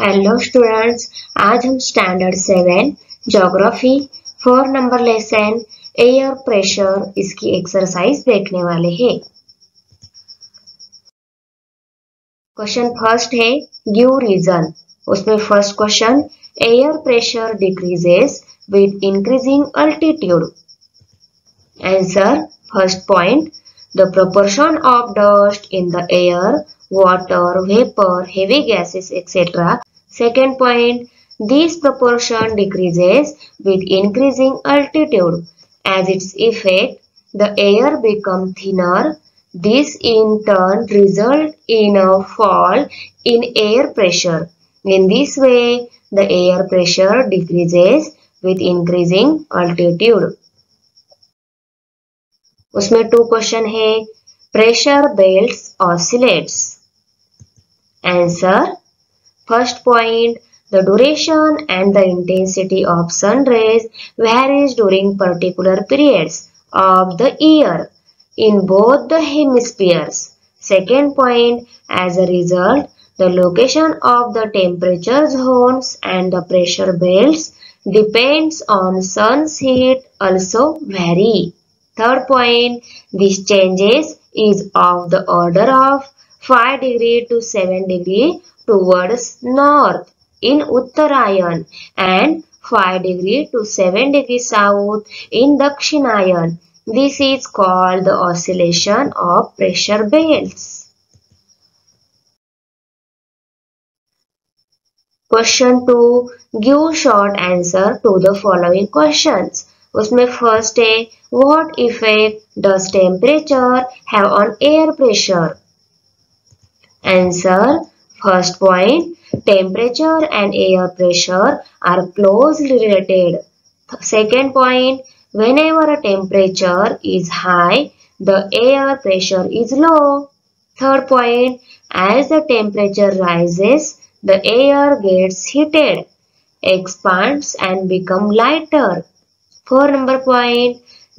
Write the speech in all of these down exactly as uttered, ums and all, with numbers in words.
Hello students, आज हम standard seven geography four number lesson air pressure इसकी exercise देखने वाले हैं। क्वेश्चन फर्स्ट है गिव रीजन। उसमें first question air pressure decreases with increasing altitude. Answer first point the proportion of dust in the air, water, vapor, heavy gases, et cetera. Second point, this proportion decreases with increasing altitude. As its effect, the air becomes thinner. This in turn results in a fall in air pressure. In this way, the air pressure decreases with increasing altitude. उसमें two question है, pressure belts oscillates. Answer first point the duration and the intensity of sun rays varies during particular periods of the year in both the hemispheres. Second point as a result the location of the temperature zones and the pressure belts depends on sun's heat also vary. Third point these changes is of the order of five degree to seven degree towards north in Uttarayan and five degree to seven degree south in Dakshinayan. This is called the oscillation of pressure belts. Question two. Give short answer to the following questions. उसमें first है what effect does temperature have on air pressure. Answer first point temperature and air pressure are closely related. Second point whenever temperature is high the air pressure is low. Third point as the temperature rises the air gets heated, expands and become lighter. Four number point,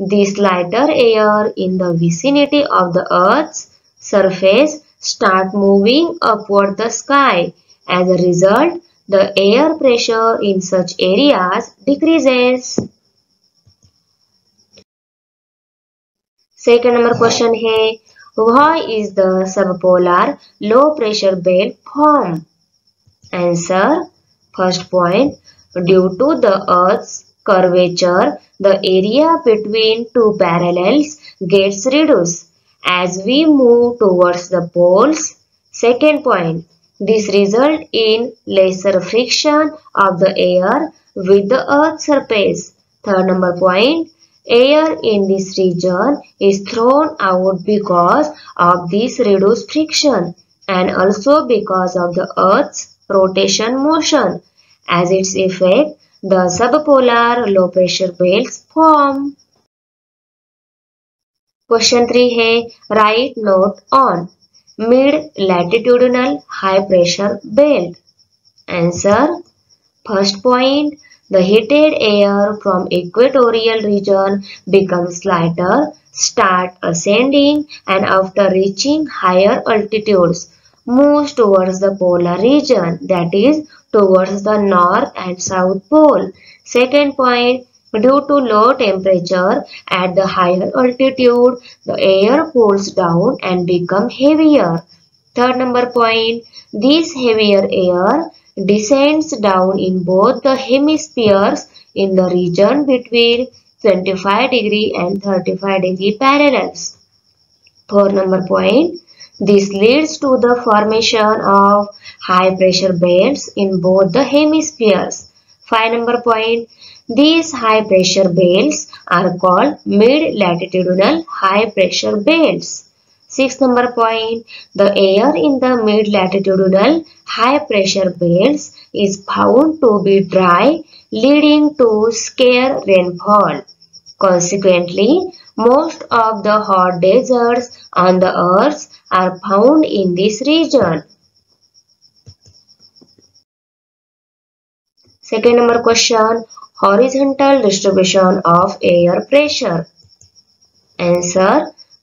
this lighter air in the vicinity of the Earth's surface start moving upward the sky. As a result, the air pressure in such areas decreases. Second number question है, why is the subpolar low pressure belt formed? Answer, first point, due to the Earth's curvature, the area between two parallels gets reduced as we move towards the poles. Second point, this results in lesser friction of the air with the Earth's surface. Third number point, air in this region is thrown out because of this reduced friction and also because of the Earth's rotation motion. As its effect, the subpolar low pressure belts form. Question three है write note on mid latitudinal high pressure belt. Answer first point the heated air from equatorial region becomes lighter, start ascending and after reaching higher altitudes moves towards the polar region, that is towards the north and south pole. Second point, due to low temperature at the higher altitude, the air cools down and become heavier. Third number point, this heavier air descends down in both the hemispheres in the region between twenty-five degree and thirty-five degree parallels. Fourth number point, this leads to the formation of high pressure belts in both the hemispheres. Five number point, these high pressure belts are called mid latitudinal high pressure belts. Six number point, the air in the mid latitudinal high pressure belts is found to be dry, leading to scarce rainfall. Consequently, most of the hot deserts on the earth are found in this region. Second number question, horizontal distribution of air pressure. Answer,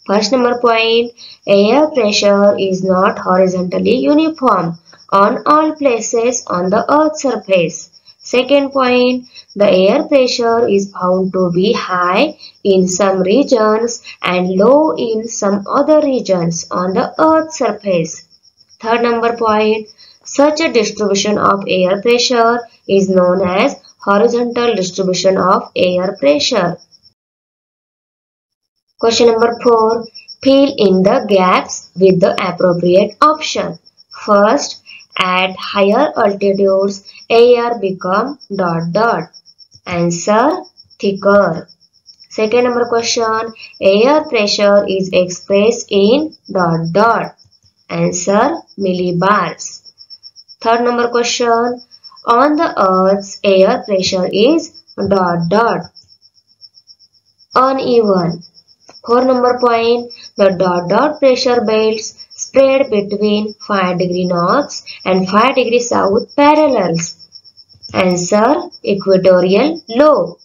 first number point, air pressure is not horizontally uniform. on all places on the Earth's surface. Second point, the air pressure is found to be high in some regions and low in some other regions on the Earth's surface. Third number point, such a distribution of air pressure is known as horizontal distribution of air pressure. Question number four, fill in the gaps with the appropriate option. First, at higher altitudes, air become dot dot. Answer, thicker. Second number question, air pressure is expressed in dot dot. Answer, millibars. Third number question, on the Earth's air pressure is dot dot. Uneven. Fourth number point, the dot dot pressure belts spread between five degree north and five degree south parallels. Answer, equatorial low.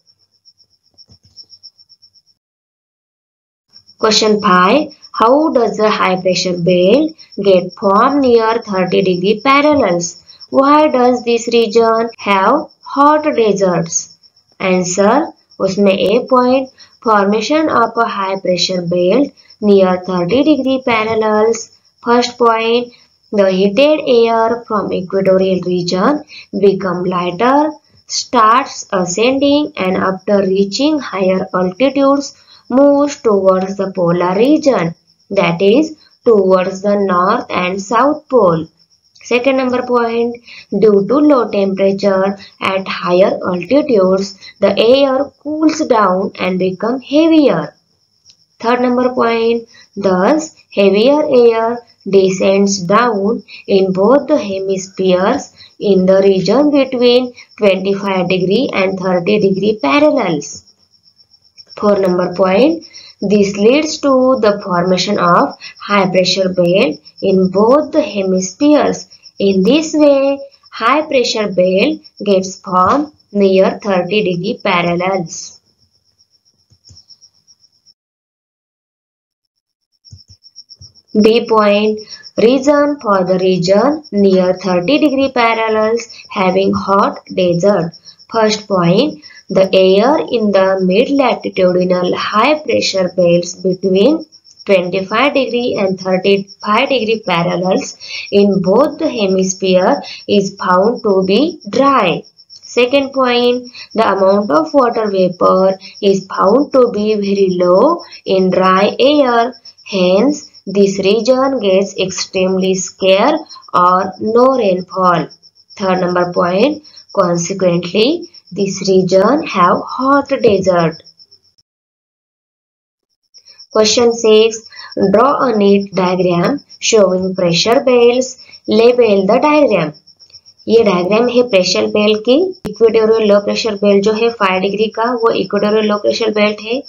Question five. How does the high pressure belt get formed near thirty degree parallels? Why does this region have hot deserts? Answer, उसमें A point, formation of a high pressure belt near thirty degree parallels. First point, the heated air from equatorial region become lighter, starts ascending and after reaching higher altitudes moves towards the polar region, that is towards the north and south pole. Second number point, due to low temperature at higher altitudes, the air cools down and become heavier. Third number point, thus heavier air descends down in both the hemispheres in the region between twenty-five degree and thirty degree parallels. Fourth number point, this leads to the formation of high pressure belt in both the hemispheres. In this way, high pressure belt gets formed near thirty degree parallels. B point, reason for the region near thirty degree parallels having hot desert. First point, the air in the mid-latitudinal high pressure belts between twenty-five degree and thirty-five degree parallels in both the hemisphere is found to be dry. Second point, the amount of water vapor is found to be very low in dry air. Hence, this region gets extremely scarce or no rainfall. Third number point, consequently, this region have hot desert. Question six. Draw a neat diagram showing pressure belts. Label the diagram. ये diagram है pressure belt की. Equatorial low pressure belt जो है five degree का वो equatorial low pressure belt है.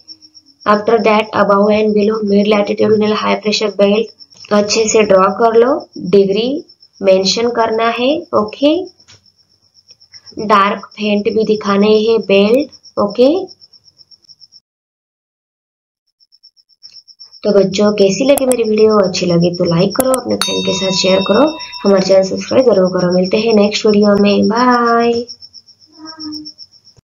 After that above and below mid latitudinal high pressure belt. अच्छे से ड्रॉ कर लो. डिग्री मेंशन करना है. Okay okay? डार्क फेंट भी दिखाने हैं बेल्ट. ओके, तो बच्चों कैसी लगी मेरी वीडियो? अच्छी लगी तो लाइक करो, अपने फ्रेंड के साथ शेयर करो, हमारे चैनल सब्सक्राइब जरूर करो. मिलते हैं नेक्स्ट वीडियो में. बाय.